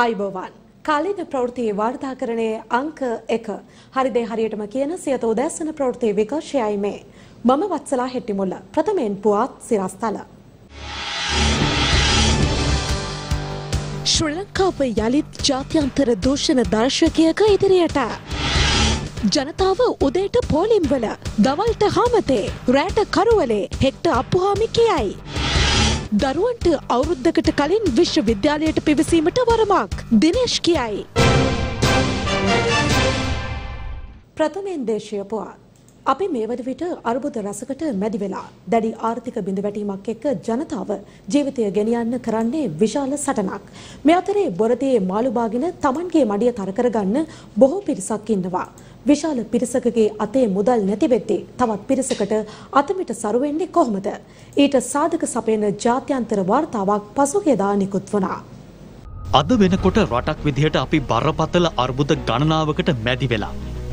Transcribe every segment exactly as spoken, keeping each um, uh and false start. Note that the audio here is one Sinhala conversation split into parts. आयुबोवान කාලීන ප්‍රවෘත්තියේ වාර්තාකරණයේ අංක එක හරිදේ හරියටම කියන සියත උදැසන ප්‍රවෘත්ති විකාශයයි මේ මම වත්සලා හෙට්ටිමුල්ල ප්‍රථමයෙන් පුවත් සිරස්තල ශ්‍රී ලංකාව යලිත් ජාත්‍යන්තර දූෂණ දර්ශකයක ඉදිරියට ජනතාව උදේට පෝලිම් වල දවල්ට හාමතේ රැට කරවලේ හෙක්ට අප්පුහාමි කියයි දරුවන්ට අවුරුද්දකට කලින් විශ්වවිද්‍යාලයට පිවිසීමට වරමක් දිනේෂ් කියයි ප්‍රථමයෙන් දේශීය පුවත් අපි මේ වද විට අරුබුද රසකට මැදි වෙලා දැඩි ආර්ථික බිඳවැටීමක් එක්ක ජනතාව ජීවිතය ගෙනියන්න කරන්නේ විශාල සටනක් මේ අතරේ බොරදියේ මාළු බාගෙන Tamanගේ මඩිය තර කරගන්න බොහෝ පිරිසක් ඉන්නවා විශාල පිරිසකගේ අතේ මුදල් නැති වෙද්දී තවත් පිරිසකට අතමිට සරු වෙන්නේ කොහොමද? ඊට සාධක සපයන ජාත්‍යන්තර වාර්තාවක් පසුගියදා නිකුත් වුණා. අද වෙනකොට රටක් විදිහට අපි බරපතල අර්බුද ගණනාවකට මැදි වෙලා.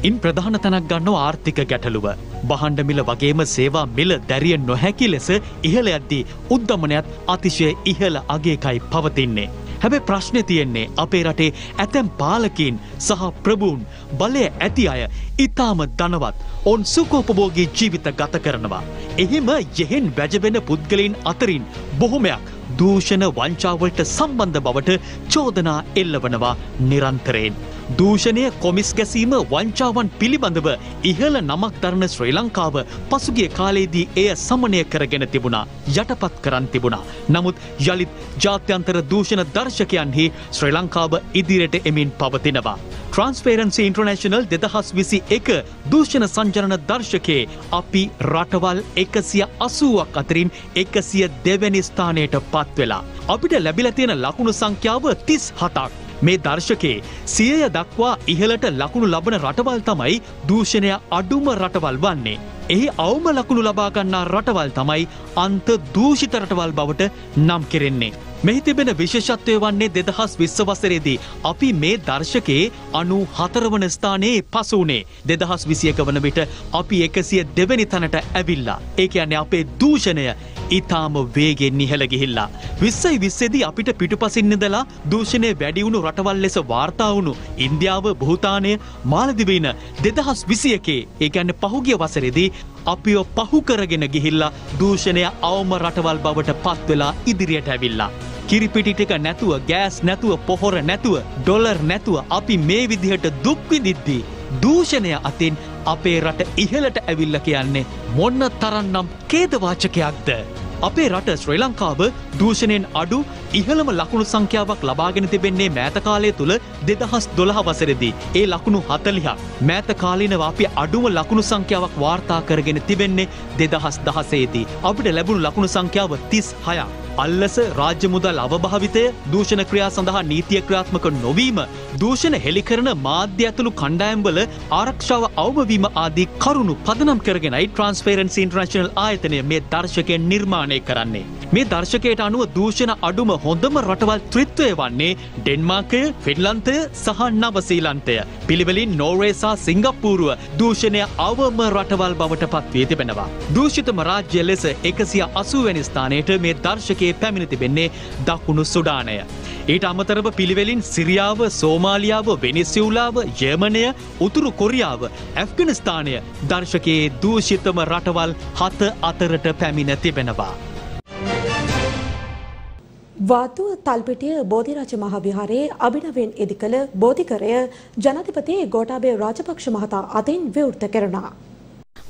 ඉන් ප්‍රධාන තැනක් ගන්නවා ආර්ථික ගැටලුව. බහණ්ඩ මිල වගේම සේවා මිල දැරිය නොහැකි ලෙස ඉහළ යද්දී උද්දමනයත් අතිශය ඉහළ අගයකයි පවතින්නේ. හැබැයි ප්‍රශ්නේ තියෙන්නේ අපේ රටේ ඇතැම් පාලකීන් සහ ප්‍රභූන් බලය ඇති අය ඊටාම ධනවත් ඔවුන් සුඛෝපභෝගී ජීවිත ගත කරනවා. එහිම යෙහෙන් වැජබෙන පුද්ගලයන් අතරින් බොහොමයක් දූෂණ වංචාවලට සම්බන්ධ බවට චෝදනා එල්ලවනවා නිරන්තරයෙන්. දූෂණය කොමිස් ගැසීම වංචාවන් පිළිබඳව ඉහළ නමක් දරන ශ්‍රී ලංකාව පසුගිය කාලයේදී එය සමනය කරගෙන තිබුණා යටපත් කරන් තිබුණා. නමුත් යලිත් ජාත්‍යන්තර දූෂණ දර්ශකයන්හි ශ්‍රී ලංකාව ඉදිරියට එමින් පවතිනවා. Transparency International දෙදහස් විසි එක දූෂණ සංජානන දර්ශකයේ අපි රටවල් එකසිය අසූවක් අතරින් එකසිය දෙක වෙනි ස්ථානයට පත් වෙලා අපිට ලැබිලා තියෙන ලකුණු සංඛ්‍යාව තිස් හතක්. මේ දර්ශකයේ සියය දක්වා ඉහළට ලකුණු ලබන රටවල් තමයි දූෂණය අඩුම රටවල් වන්නේ. එහි අවම ලකුණු ලබා ගන්නා රටවල් තමයි අන්ත දූෂිත රටවල් බවට නම් කෙරෙන්නේ. මෙහි තිබෙන විශේෂත්වය වන්නේ දෙදහස් විස්ස වසරේදී අපි මේ දර්ශකයේ අනූ හතර වන ස්ථානයේ පසු වුණේ. දෙදහස් විසි එක වන විට අපි එකසිය දෙක වෙනි තැනට ඇවිල්ලා. ඒ කියන්නේ අපේ දූෂණය ඉතාම වේගෙන් ඉහළ ගිහිල්ලා. විස්සයි විස්සේ දී අපිට පිටුපසින් ඉඳලා දූෂණය වැඩි වුණු රටවල් ලෙස වාර්තා වුණු ඉන්දියාව, භූතානය, මාලදිවයින දෙදහස් විසි එකේ ඒ කියන්නේ පහුගිය වසරේදී අපිව පහු කරගෙන ගිහිල්ලා දූෂණය අවම රටවල් බවට පත් වෙලා ඉදිරියට ඇවිල්ලා. කිරිපිටි ටික නැතුව, ගෑස් නැතුව, පොහොර නැතුව, ඩොලර් නැතුව අපි මේ විදිහට දුක් විඳිද්දී දූෂණය අතින් අපේ රට ඉහළට ඇවිල්ලා කියන්නේ මොන්න තරන්නම් කේදවාචකයක්ද? අපේ රට ශ්‍රී ලංකාව දූෂණයෙන් අඩු ඉහළම ලකුණු සංඛ්‍යාවක් ලබාගෙන තිබෙන්නේ මෑත කාලය තුල දෙදහස් දොළහ වසරේදී. ඒ ලකුණු හතළිහක්. මෑත කාලීනව අපි අඩුම ලකුණු සංඛ්‍යාවක් වාර්තා කරගෙන තිබෙන්නේ දෙදහස් දහසේ දී. අපිට ලැබුණු ලකුණු සංඛ්‍යාව තිස් හයක්. අල්ලස, රාජ්‍ය මුදල් අවභාවිතය, දූෂණ ක්‍රියා සඳහා නීතිය ක්‍රියාත්මක නොවීම, දූෂණ හෙළිකරන මාධ්‍ය ඇතුළු කණ්ඩායම්වල ආරක්ෂාව අවම වීම ආදී කරුණු පදනම් කරගෙනයි Transparency International ආයතනය මේ දර්ශකය නිර්මාණය කරන්නේ. මේ දර්ශකයට අනුව දූෂණ අඩුම හොඳම රටවල් ත්‍රිත්වය වන්නේ ඩෙන්මාර්කය, ෆින්ලන්තය සහ නව සීලන්තය. පිළිවෙලින් නෝර්වේ සහ සිංගප්පූරුව දූෂණය අවම රටවල් බවට පත් වී තිබෙනවා. දූෂිතම රාජ්‍ය ලෙස එකසිය අසූ වෙනි ස්ථානයට මේ දර්ශකයේ පැමිණ තිබෙන්නේ දකුණු සුඩානය. ඊට අමතරව පිළිවෙලින් සිරියාව, සෝමාලියාව, වෙනිසුලාව, ජර්මනය, උතුරු කොරියාව, ඇෆ්ගනිස්තානය දර්ශකයේ දූෂිතම රටවල් හත අතරට පැමිණ තිබෙනවා. वातुव तालपिटिय बोधिराज महाविहारे अभिनवेन इदिकल बोधिकरय जनाधिपति गोटाबे राजपक्ष महता अतिन विवृत करना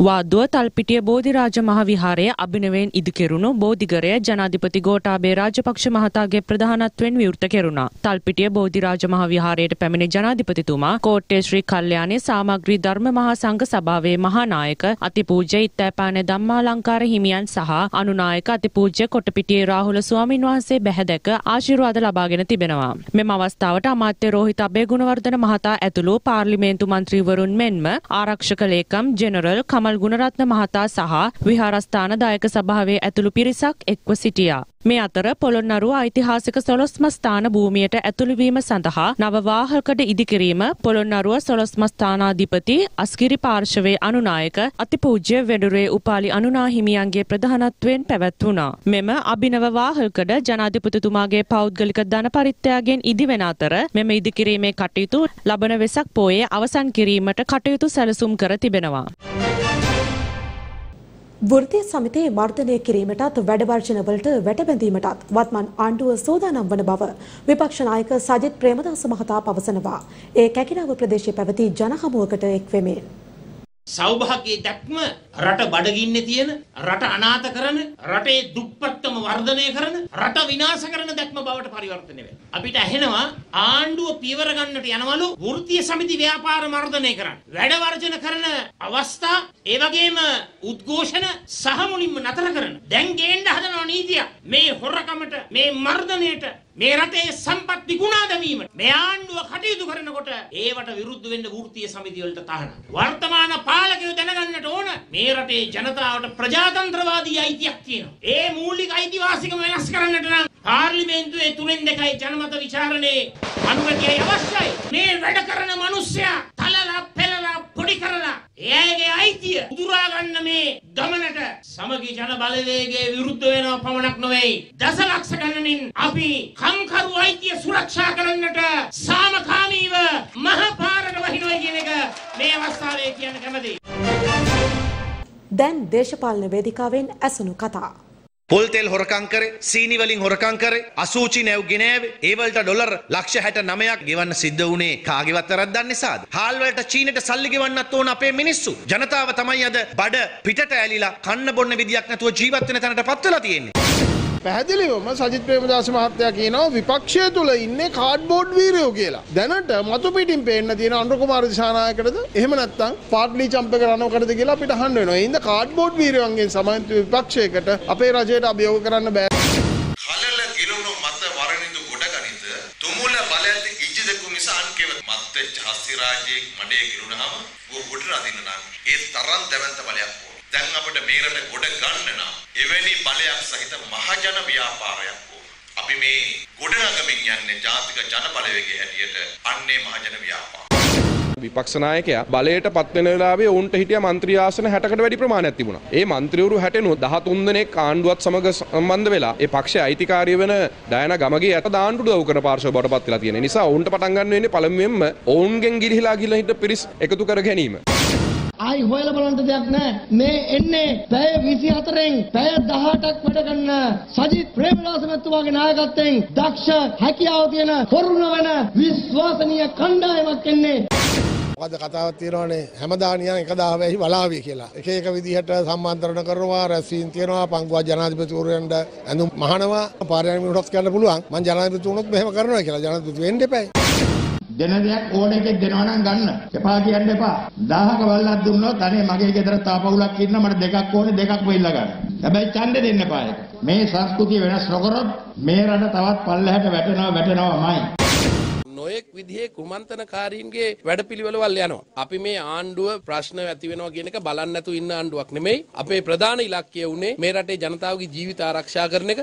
वादुव तालपिटिय बोधिराज महाविहारे अभिनवेन इदिकेरुनु बोधिकरय जनाधिपति गोटाबे राजपक्ष महतागे प्रधानत्वेन विवृत करना तालपिटिय बोधिराज महाविहारेट පැමිණ ජනාධිපතිතුමා कोट्टे श्री कल्याणे सामग्री धर्म महासंघ सभावे महानायक अतिपूज्य इत्तैपाने ධම්මාලංකාර හිමියන් සහ අනුනායක අතිපූජ්‍ය කොටපිටියේ රාහුල ස්වාමීන් වහන්සේ බැහැදැක ආශිර්වාද ලබාගෙන තිබෙනවා මෙම අවස්ථාවට අමාත්‍ය රෝහිත අබේගුණවර්ධන මහතා ඇතුළු පාර්ලිමේන්තු මන්ත්‍රීවරුන් මෙන්ම ආරක්ෂක ලේකම් ජෙනරල් කමල් ගුණරත්න මහතා සහ විහාරස්ථාන දායක සභාවේ ඇතුළු පිරිසක් එක්ව සිටියා. මේ අතර පොළොන්නරුව ඓතිහාසික සොළොස්ම ස්ථාන භූමියට ඇතුළු වීම සඳහා නව වාහකඩ ඉදිකිරීම පොළොන්නරුව සොළොස්ම ස්ථානාධිපති අස්ගිරි පාර්ශවයේ අනුනායක අතිපූජ්‍ය වෙඩුරේ උපාලි අනුනා හිමියන්ගේ ප්‍රධානත්වයෙන් පැවැත්වුණා. මෙම අභිනව වාහකඩ ජනාධිපතිතුමාගේ පෞද්ගලික ධන පරිත්‍යාගයෙන් ඉදිවෙන අතර මෙම ඉදිකිරීමේ කටයුතු ලබන වෙසක් පෝයේ අවසන් කිරීමට කටයුතු සැලසුම් කර තිබෙනවා. වෘත්තීය සමිතියේ මර්ධනය කිරීමටත් වැඩවර්ජනවලට වැටබැඳීමටත් වත්මන් ආණ්ඩුව සෝදානම් වන බව විපක්ෂ නායක සජිත් ප්‍රේමදාස මහතා පවසනවා. ඒ කැකිනාව ප්‍රදේශයේ පැවති ජනහමුවකට එක්වෙමින් සෞභාග්‍යයේ දැක්ම රට බඩගින්නේ තියෙන රට අනාථ කරන රටේ දුප්පත්කම වර්ධනය කරන රට විනාශ කරන දැක්ම බවට පරිවර්තනය වෙනවා. අපිට ඇහෙනවා ආණ්ඩුව පියවර ගන්නට යනවලු වෘත්තීය සමිති ව්‍යාපාර මර්ධනය කරන්න, වැඩ වර්ජන කරන අවස්ථා, ඒ වගේම උද්ඝෝෂණ සහ මුලින්ම නතර කරන. දැන් ගේන්න හදනවා නීතිය. මේ හොරකමට, මේ මර්ධනයට, මේ රටේ සම්පත් විකුණා දැමීමට මේ ආණ්ඩුව කටයුතු කරනකොට ඒවට විරුද්ධ වෙන්න වෘත්තීය සමිති වලට තහනම්. වර්තමාන පාලකයෝ දැනගන්නට ඕන මේ රටේ ජනතාවට ප්‍රජාතන්ත්‍රවාදී අයිතියක් තියෙනවා. ඒ මූලික අයිතිවාසිකම වෙනස් කරන්නට නම් පාර්ලිමේන්තුවේ තුනෙන් දෙකයි ජනමත විචාරණේ අනුමැතිය අවශ්‍යයි. මේ වැඩ කරන මිනිස්සයා තලලා පෙළලා පොඩි කරලා එයාගේ අයිතිය උදුරා ගන්න මේ ගමනට සමගි ජන බලවේගයේ විරුද්ධ වෙනව පමණක් නොවේ. දසලක්ෂ ගණනින් අපි කංකරු අයිතිය සුරක්ෂා කරන්නට සාමකාමීව මහ පාරට වහිනවා කියන එක මේ අවස්ථාවේ කියන්න කැමතියි. දැන් දේශපාලන වේදිකාවෙන් ඇසුණු කතා. පොල් තෙල් හොරකම් කරේ, සීනි වලින් හොරකම් කරේ, අසූචි නැව් ගෙනෑවේ, ඒ වලට ඩොලර් ලක්ෂ හැට නවයක් ගෙවන්න සිද්ධ වුණේ කාගේවත් වැරද්දක් නිසාද? හාල් වලට චීනෙට සල්ලි ගෙවන්නත් ඕන අපේ මිනිස්සු. ජනතාව තමයි අද බඩ පිටට ඇලිලා කන්න බොන්න විදියක් නැතුව ජීවත් වෙන තැනට පත් වෙලා තියෙන්නේ. පැහැදිලිවම සජිත් ප්‍රේමදාස මහත්තයා කියනවා විපක්ෂය තුල ඉන්නේ කාඩ්බෝඩ් වීරයෝ කියලා. දැනට මතු පිටින් පේන්න තියෙන අනුර කුමාර දිසානායකටද එහෙම නැත්නම් පාට්ලි චම්පක රණවකටද කියලා අපිට අහන්න වෙනවා. ඒ හින්දා කාඩ්බෝඩ් වීරයන්ගෙන් සමන්විත විපක්ෂයකට අපේ රජයට අභියෝග කරන්න බෑ. කලල ගිනුණු මත වරණිදු ගොඩගනිත තුමුල බලයත් ඉජ්ජදකු නිසා අන්කේවත් මත් ජාස්ති රාජයේ මඩේ ගිනුණාම ඌ ගොඩ රදින්න නම් ඒ තරම් දැවන්ත බලයක් ඕන. දැන් අපිට මේ රට ගොඩ ගන්න නම් එවැනි බලයක් සහිත මහජන ව්‍යාපාරයක් ඕන. අපි මේ ගොඩ නගමින් යන්නේ ජාතික ජන බලවේගයේ හැටියට අන්නේ මහජන ව්‍යාපාර. විපක්ෂ නායකයා බලයට පත් වෙන වෙලාවේ ඔවුන්ට හිටිය മന്ത്രി ආසන හැටකට වැඩි ප්‍රමාණයක් තිබුණා. ඒ മന്ത്രിවරු හැටෙනුව දහතුන් දෙනෙක් ආණ්ඩුවත් සමග සම්බන්ධ වෙලා ඒ පක්ෂයේ අයිතිකාරී වෙන දයන ගමගේ යට දාණ්ඩු දව කරන පාර්ශව බඩපත් වෙලා තියෙන නිසා ඔවුන්ට පටන් ගන්න වෙන්නේ පළමුවෙන්ම ඔවුන්ගෙන් ගිලිහිලා ගිලිහිලා හිට පිරිස් එකතු කර ගැනීම. ආයි හොයලා බලන්න දෙයක් නැහැ. මේ එන්නේ පැය විසි හතරෙන් පැය දහඅටක් වැඩ ගන්න සජිත් ප්‍රේමදාස මහත්මයාගේ නායකත්වයෙන් දක්ෂ හැකියාව තියෙන කරුණ වෙන විශ්වාසනීය කණ්ඩායමක් එන්නේ. මොකද කතාවක් තියෙනවානේ හැමදානියන් එකදාව වෙයි වලාවිය කියලා. එක එක විදිහට සම්මන්ත්‍රණ කරනවා, රැස්වීම් තියනවා, පංගුවා ජනාධිපතිවරයන්ට ඇඳුම් මහනවා, පාර්ලිමේන්තුව කොටස් ගන්න පුළුවන්. මං ජනාධිපති වුණොත් මෙහෙම කරනවා කියලා ජනාධිපති වෙන්න එපායි. දෙන දෙයක් ඕන එකෙක් දෙනවා නම් ගන්න. එපා කියන්න එපා. දහහක වල්ලක් දුන්නොත් අනේ මගේ ගෙදර තාපවුලක් ඉන්න මට දෙකක් ඕනේ, දෙකක් වෙilla ගන්න. හැබැයි ඡන්ද දෙන්න එපා ඒක. මේ සංස්කෘතිය වෙනස් නොකරොත් මේ රට තවත් පල්ලෙහාට වැටෙනවා වැටෙනවාමයි. නොයෙක් විදිහේ කුමන්ත්‍රණකාරීන්ගේ වැඩපිළිවෙළවල් යනවා. අපි මේ ආණ්ඩුව ප්‍රශ්න ඇති වෙනවා කියන එක බලන්න නැතු ඉන්න ආණ්ඩුවක් නෙමෙයි. අපේ ප්‍රධාන ඉලක්කය උනේ මේ රටේ ජනතාවගේ ජීවිත ආරක්ෂා කරන එක.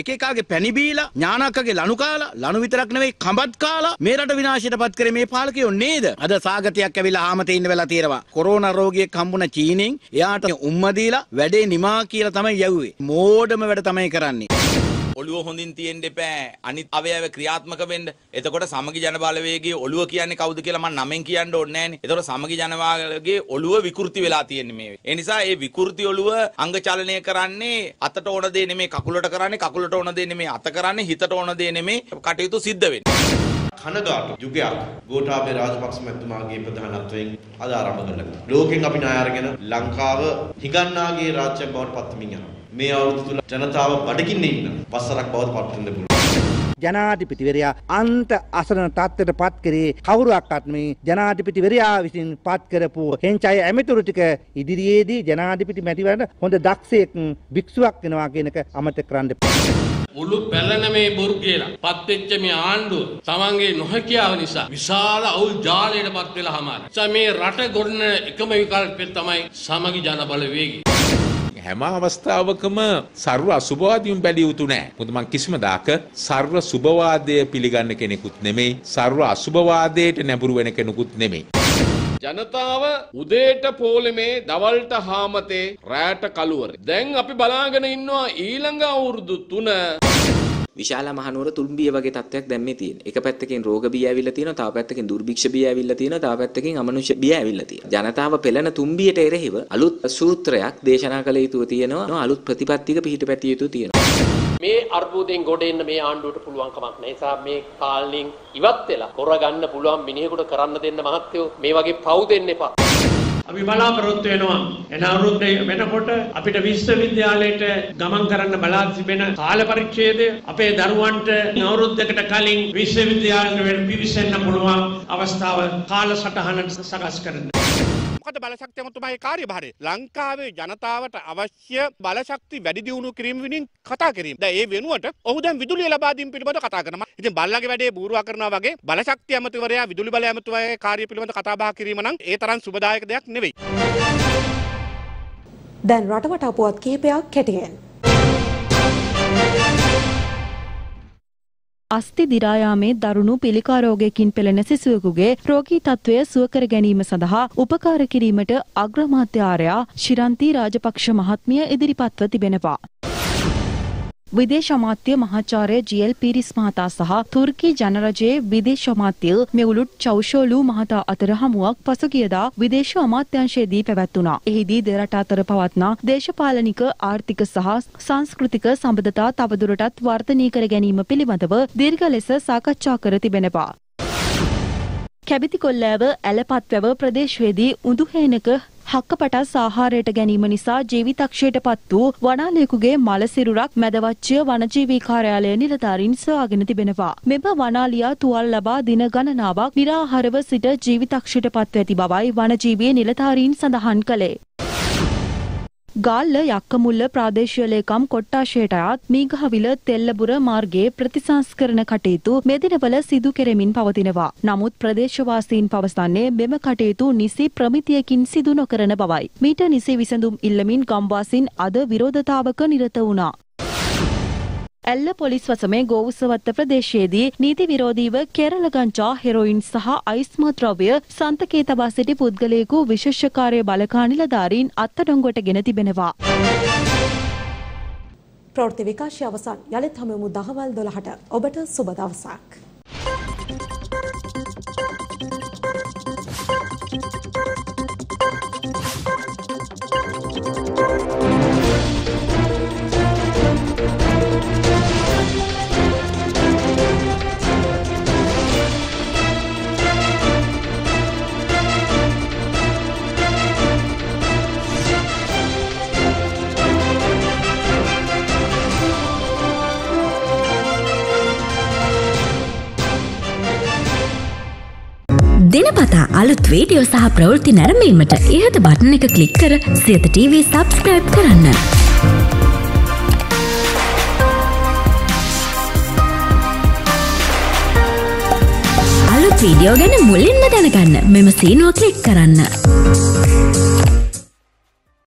එක එකාගේ පැණි බීලා, ඥානක්කගේ ලණු කාලා, ලණු විතරක් නෙමෙයි කඹත් කාලා මේ රට විනාශයටපත් කරේ මේ පාලකයෝ නේද? අද සාගතයක් ඇවිල්ලා ආමතේ ඉන්න වෙලා තියෙනවා. කොරෝනා රෝගියෙක් හම්බුන චීනෙන් එයාට උම්ම දීලා වැඩේ නිමා කියලා තමයි යවුවේ. මෝඩම වැඩ තමයි කරන්නේ. ඔළුව හොඳින් තියෙන්න එපා. අනිත් අවයව ක්‍රියාත්මක වෙන්න. එතකොට සමගි ජන බලවේගයේ ඔළුව කියන්නේ කවුද කියලා මම නමෙන් කියන්න ඕනේ නැහනේ. එතකොට සමගි ජන බලවේගයේ ඔළුව විකෘති වෙලා තියෙන්නේ මේ. ඒ නිසා මේ විකෘති ඔළුව අංග චලනය කරන්නේ අතට ඕන දේ නෙමෙයි කකුලට කරන්නේ, කකුලට ඕන දේ නෙමෙයි අත කරන්නේ, හිතට ඕන දේ නෙමෙයි කටයුතු සිද්ධ වෙන්නේ. කනගාටු යුගයක් ගෝඨාභය රාජපක්ෂ මහත්මයාගේ ප්‍රධානත්වයෙන් අද ආරම්භ කළා. ලෝකෙන් අපි ණය අරගෙන ලංකාව හිඟන්නාගේ රාජ්‍යයක් බවට පත්වමින් යනවා. මේ අවුරුදු තුල ජනතාව බඩගින්නේ ඉන්න වසරක් බවට පත් වෙන්න පුළුවන්. ජනාධිපතිවරයා අන්ත අසරණ තත්ත්වයට පත් කරේ කවුරක්වත් මේ ජනාධිපතිවරයා විසින් පත් කරපු හෙන්චය ඇමතුරු ටික ඉදිරියේදී ජනාධිපති මැතිවරණ හොඳ දක්ෂයෙක් භික්ෂුවක් වෙනවා කියන එක අමතක කරන්න එපා. මුළු පැලනමේ බොරු කියලා පත් වෙච්ච මේ ආණ්ඩුව තමන්ගේ නොහැකියාව නිසා විශාල අවුල් ජාලයකටපත් වෙලා හැමාරයි. සම මේ රට ගොඩන එකම විකල්පය තමයි සමගි ජනබල වේගය. හැම අවස්ථාවකම සර්ව අසුභවාදීන් බැලිය යුතු නැහැ. මොකද මම කිසිමදාක සර්ව සුභවාදය පිළිගන්න කෙනෙකුත් නෙමෙයි, සර්ව අසුභවාදයට නැඹුරු වෙන කෙනෙකුත් නෙමෙයි. ජනතාව උදේට පොළමේ දවල්ට හාමතේ රැට කලවර. දැන් අපි බලාගෙන ඉන්නවා ඊළඟ අවුරුදු තුන විශාල මහනුවර තුම්බිය වගේ තත්ත්වයක් දැන් මේ තියෙන. එක පැත්තකින් රෝග බිය ඇවිල්ලා තියෙනවා, තව පැත්තකින් දුර්භික්ෂ බිය ඇවිල්ලා තියෙනවා, තව පැත්තකින් අමනුෂ්‍ය බිය ඇවිල්ලා තියෙනවා. ජනතාව පෙළෙන තුම්බියට එරෙහිව අලුත් සූත්‍රයක් දේශනා කළ යුතු තියෙනවා, අලුත් ප්‍රතිපත්තියක පිහිටපැතිය යුතු තියෙනවා. මේ අර්බුදෙන් ගොඩ එන්න මේ ආණ්ඩුවට පුළුවන් කමක් නැහැ. ඒසා මේ කාලෙන් ඉවත් වෙලා කරගන්න පුළුවන් මිනිහෙකුට කරන්න දෙන්න මහත්තයෝ මේ වගේ පව් දෙන්න එපා. අපි බලාපොරොත්තු වෙනවා එන අවුරුද්දේ වෙනකොට අපිට විශ්වවිද්‍යාලයට ගමන් කරන්න බලා තිබෙන කාල පරිච්ඡේදය අපේ දරුවන්ට අවුරුද්දකට කලින් විශ්වවිද්‍යාලවල පිවිසෙන්න පුළුවන් අවස්ථාව කාලසටහනට සකස් කරන්න. මොකද බලශක්තිය මුතුමයි කාර්යභාරය. ලංකාවේ ජනතාවට අවශ්‍ය බලශක්ති වැඩි දියුණු කිරීම වෙනුවෙන් කතා කිරීම. දැන් ඒ වෙනුවට ඔහු දැන් විදුලිය ලබා දීම පිළිබඳව කතා කරනවා. ඉතින් බල්ලාගේ වැඩේ බූරුවා කරනවා වගේ බලශක්ති ඇමතිවරයා විදුලි බල ඇමතිවරයාගේ කාර්ය පිළිබඳව කතා බහ කිරීම නම් ඒ තරම් සුබදායක දෙයක් නෙවෙයි. දැන් රටවට අපුවත් කිහිපයක් කැටියෙන්. අස්ති දිරායාමේ දරුණු පිළිකා රෝගයකින් පෙළෙන සිසුවෙකුගේ රෝගී තත්ත්වය සුවකර ගැනීම සඳහා උපකාර කිරීමට අග්‍රාමාත්‍යාරයා ශිරන්ති රාජපක්ෂ මහත්මිය ඉදිරිපත්ව තිබෙනවා. විදේශ අමාත්‍ය මහාචාර්ය ජී.එල්. පීරිස් මහතා සහ තුර්කි ජනරජයේ විදේශ අමාත්‍ය මෙවුලුට් චවුෂෝලු මහතා අතර හමුවක් පසුගියදා විදේශ අමාත්‍යාංශයේදී පැවැත්වුණා. එහිදී දෙරට අතර පවත්නා දේශපාලනික ආර්ථික සහ සංස්කෘතික සම්බන්ධතා තවදුරටත් වර්ධනය කර ගැනීම පිළිබඳව දීර්ඝ ලෙස සාකච්ඡා කර තිබෙනවා. කැබිතිකොල්ලෑව ඇලපත්වැව ප්‍රදේශයේදී උඳුහේනක හක්කපටස් ආහාරයට ගැනීම නිසා ජීවිතක්ෂයට පත් වූ වනාලියෙකුගේ මල සිරුරක් මැදවච්චිය වනජීවී කාර්යාලය නිලධාරීන් සොයාගෙන තිබෙනවා. මෙම වනාලියා තුවාල ලබා දින ගණනාවක් නිරාහාරව සිට ජීවිතක්ෂයට පත්ව ඇති බවයි වනජීවී නිලධාරීන් සඳහන් කළේ. ගාල්ල යක්කමුල්ල ප්‍රාදේශීය ලේකම් කොට්ටාශයට අයත් මීගහවිල තෙල්ලබුර මාර්ගයේ ප්‍රතිසංස්කරණ කටයුතු මේ දිනවල සිදු කෙරෙමින් පවතිනවා. නමුත් ප්‍රදේශවාසීන් පවසන්නේ මෙම කටයුතු නිසි ප්‍රමිතියකින් සිදු නොකරන බවයි. මීට නිසි විසඳුම් ඉල්ලමින් ගම්වාසීන් අද විරෝධතාවක නිරත වුණා. ඇල්ල පොලිස් වසමේ ගෝවුසවත්ත ප්‍රදේශයේදී නීති විරෝධීව කෙරළ ගංජා, හෙරොයින් සහ අයිස්මත් ද්‍රව්‍ය සන්තකයේ තබා සිටි පුද්ගලයෙකු විශේෂකාර්ය බලකා නිලධාරීන් අත්අඩංගුවටගෙන තිබෙනවා. ප්‍රවෘත්ති විකාශය අවසන්. යලිත් හමුවෙමු දහවල් දොළහට. ඔබට සුබ දවසක්. දිනපතා අලුත් වීඩියෝ සහ ප්‍රවෘත්ති නැරඹීමට ඉහත බටන් එක ක්ලික් කර සියත ටීවී සබ්ස්ක්‍රයිබ් කරන්න. අලුත් වීඩියෝ ගැන මුලින්ම දැනගන්න මෙම සීනුව ක්ලික් කරන්න.